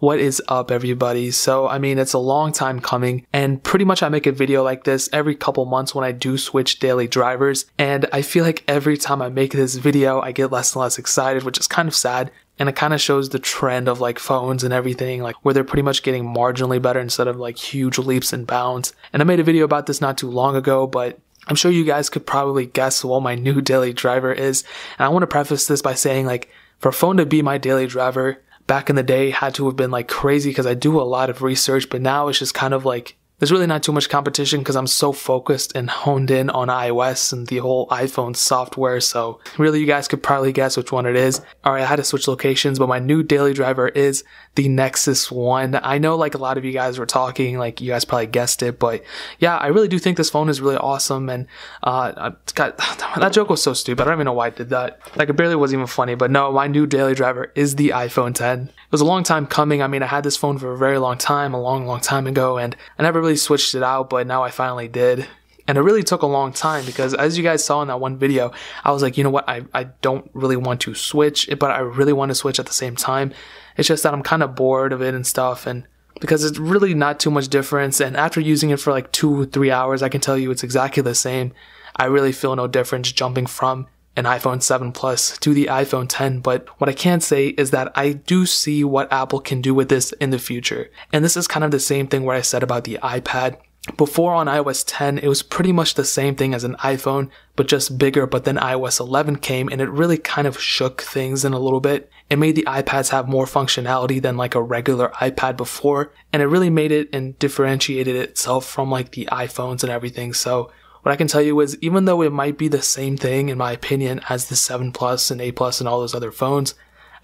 What is up, everybody? So I mean, it's a long time coming, and pretty much I make a video like this every couple months when I do switch daily drivers, and I feel like every time I make this video I get less and less excited, which is kind of sad. And it kind of shows the trend of like phones and everything, like where they're pretty much getting marginally better instead of like huge leaps and bounds. And I made a video about this not too long ago, but I'm sure you guys could probably guess what my new daily driver is. And I want to preface this by saying, like, for a phone to be my daily driver back in the day had to have been like crazy, because I do a lot of research, but now it's just kind of like there's really not too much competition because I'm so focused and honed in on iOS and the whole iPhone software. So really, you guys could probably guess which one it is. All right, I had to switch locations, but my new daily driver is the Nexus One. I know like a lot of you guys were talking, like you guys probably guessed it, but yeah, I really do think this phone is really awesome. And God, that joke was so stupid. I don't even know why I did that. Like, it barely was even funny. But no, my new daily driver is the iPhone 10. It was a long time coming. I mean, I had this phone for a very long time, a long time ago, and I never really switched it out, but now I finally did. And it really took a long time because, as you guys saw in that one video, I was like, you know what, I don't really want to switch, but I really want to switch at the same time. It's just that I'm kind of bored of it and stuff, and because it's really not too much difference. And after using it for like 2 or 3 hours, I can tell you it's exactly the same. I really feel no difference jumping from an iPhone 7 Plus to the iPhone 10, but what I can say is that I do see what Apple can do with this in the future. And this is kind of the same thing where I said about the iPad. Before, on iOS 10, it was pretty much the same thing as an iPhone, but just bigger. But then iOS 11 came, and it really kind of shook things in a little bit. It made the iPads have more functionality than like a regular iPad before, and it really made it and differentiated itself from like the iPhones and everything. So what I can tell you is, even though it might be the same thing, in my opinion, as the 7 Plus and 8 Plus and all those other phones,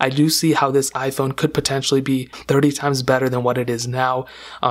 I do see how this iPhone could potentially be 30 times better than what it is now,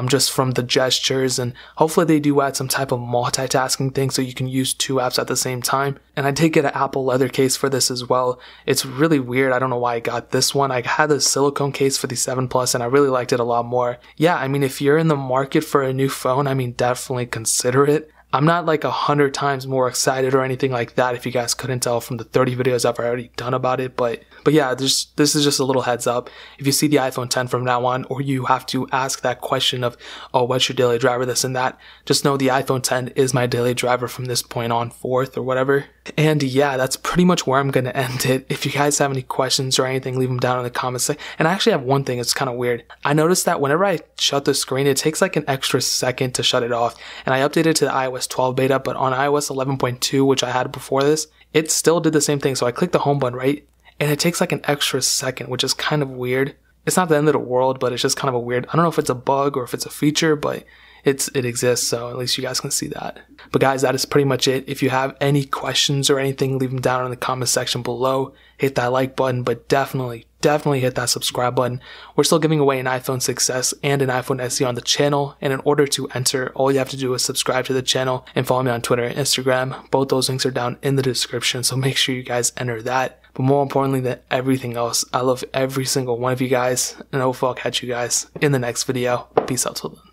just from the gestures. And hopefully they do add some type of multitasking thing so you can use 2 apps at the same time. And I did get an Apple leather case for this as well. It's really weird. I don't know why I got this one. I had the silicone case for the 7 Plus, and I really liked it a lot more. Yeah, I mean, if you're in the market for a new phone, I mean, definitely consider it. I'm not like 100 times more excited or anything like that, if you guys couldn't tell from the 30 videos I've already done about it. But yeah, this is just a little heads up. If you see the iPhone 10 from now on, or you have to ask that question of, oh, what's your daily driver, this and that, just know the iPhone 10 is my daily driver from this point on forth or whatever. And yeah, that's pretty much where I'm going to end it. If you guys have any questions or anything, leave them down in the comments. And I actually have one thing. It's kind of weird. I noticed that whenever I shut the screen, it takes like an extra second to shut it off. And I updated to the iOS 12 beta, but on iOS 11.2, which I had before this, it still did the same thing. So I clicked the home button, right, and it takes like an extra second, which is kind of weird. It's not the end of the world, but it's just kind of a weird, I don't know if it's a bug or if it's a feature, but it exists, so at least you guys can see that. But guys, that is pretty much it. If you have any questions or anything, leave them down in the comment section below. Hit that like button, but definitely hit that subscribe button. We're still giving away an iPhone 6s and an iPhone SE on the channel, and in order to enter, all you have to do is subscribe to the channel and follow me on Twitter and Instagram. Both those links are down in the description, so make sure you guys enter that. But more importantly than everything else, I love every single one of you guys, and hopefully I'll catch you guys in the next video. Peace out till then.